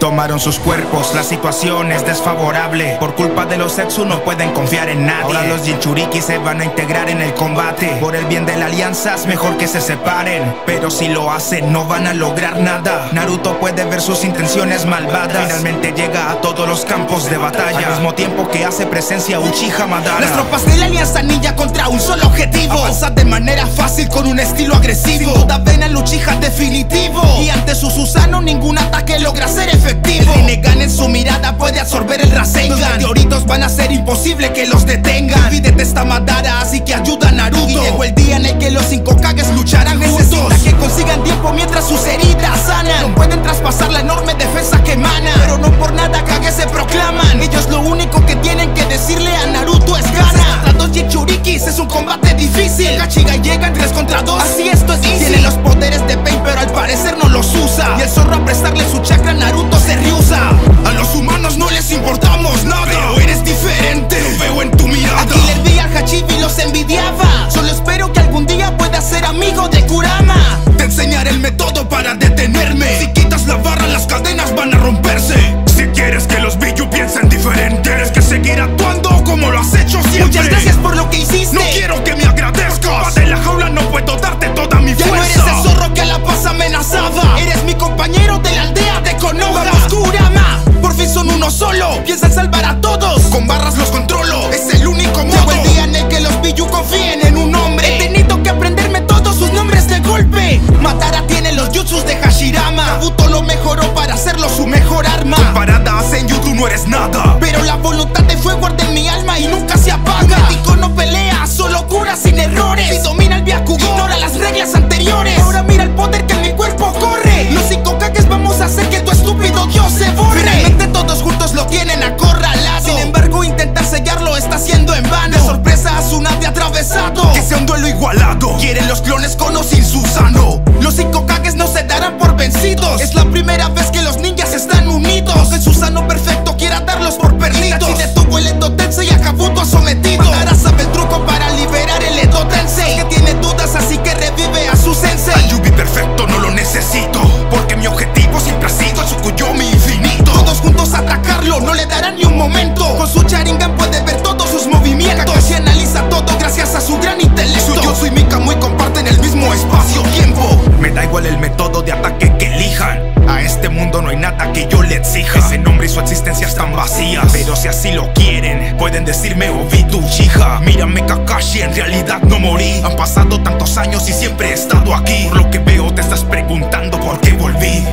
Tomaron sus cuerpos, la situación es desfavorable. Por culpa de los Zetsu no pueden confiar en nadie. Ahora los Jinchuriki se van a integrar en el combate. Por el bien de la alianza es mejor que se separen, pero si lo hacen no van a lograr nada. Naruto puede ver sus intenciones malvadas. Finalmente llega a todos los campos de batalla, al mismo tiempo que hace presencia Uchiha Madara. Las tropas de la alianza ninja contra un solo objetivo, avanza de manera fácil con un estilo agresivo. Sin duda ven al Uchiha definitivo, y ante su Susano ningún ataque logra ser efectivo. El Renegan en su mirada puede absorber el Rasengan. Los meteoritos van a ser imposible que los detengan. El vidente está Madara, así que ayuda a Naruto. Y llegó el día en el que los 5 Kages lucharán juntos. Necesita que consigan tiempo mientras sus heridas sanan. No pueden traspasar la enorme defensa que emana. Pero no por nada Kage se proclaman. Ellos lo único que tienen que decirle a Naruto es gana. Contra dos Jinchurikis es un combate difícil. Kachiga llega en 3 contra 2, así esto es easy. Tiene los poderes de Pain, pero al parecer no los usa. Y el zorro a prestarle su chakra a Naruto se rehúsa. A los humanos no les importamos nada, pero eres diferente, lo veo en tu mirada. Aquí le vi a Hachibi y los envidiaba. Solo espero que algún día puedas ser amigo de Kurama. Te enseñaré el método para detenerme. Si quitas la barra las cadenas van a romperse. Si quieres que los Biju piensen diferente, tienes que seguir actuando como lo has hecho siempre. Muchas gracias por lo que hiciste, no quiero que me agradezcas. De la jaula no puedo darte toda mi fuerza. Ya no eres el zorro que a la paz amenazaba, eres mi compañero de la aldea de Konoha. Kurama, por fin son uno solo, piensan salvar a todos. Con barras los controlo, es el único modo. Llegó el día en el que los Biju confíen en un hombre. He tenido que aprenderme todos sus nombres de golpe. Madara tiene los jutsus de Hashirama. Naruto lo mejoró para hacerlo su mejor arma. Comparada a Senju tú no eres nada, pero la voluntad de fuego arde en mi alma y nunca se apaga. El médico no pelea, solo cura sin errores. Si domina el Byakugan, ignora las reglas anteriores. Ahora mira el poder que en mi cuerpo corre. Los 5 Kages vamos a hacer que tu estúpido Dios se borre. Finalmente todos juntos lo tienen acorralado. Sin embargo intentar sellarlo está siendo en vano. De sorpresa a Tsunade atravesado, que sea un duelo igualado. Quieren los clones con o sin Susano. Los 5 Kages no se darán por vencidos. Es la primera vez que los ninjas están unidos. Aunque Susano perfecto quiera darlos por perdidos. Itachi detuvo el Edo Tensei y a Kabuto sometido. Madara sabe el truco para liberar el Edo Tensei, que tiene dudas así que revive a su sensei. Al Yubi perfecto no lo necesito, porque mi objetivo siempre ha sido Tsukuyomi infinito. Todos juntos a atacarlo, no le darán ni un momento. Con su Sharingan puede ver todos sus movimientos. Kakashi analiza todo gracias a su gran intelecto. Tsuyotsu y Mikamui comparten el mismo espacio-tiempo. Me da igual el método de ataque que elijan, a este mundo no hay nada que yo le exija. Ese nombre y su existencia están vacías, pero si así lo quieren, pueden decirme Obito Uchiha. Mírame Kakashi, en realidad no morí. Han pasado tantos años y siempre he estado aquí. Por lo que veo te estás preguntando por qué volví,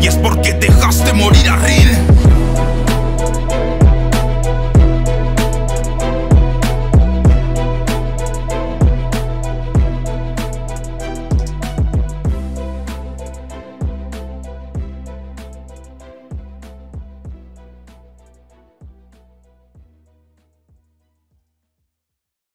y es porque dejaste morir a Rin.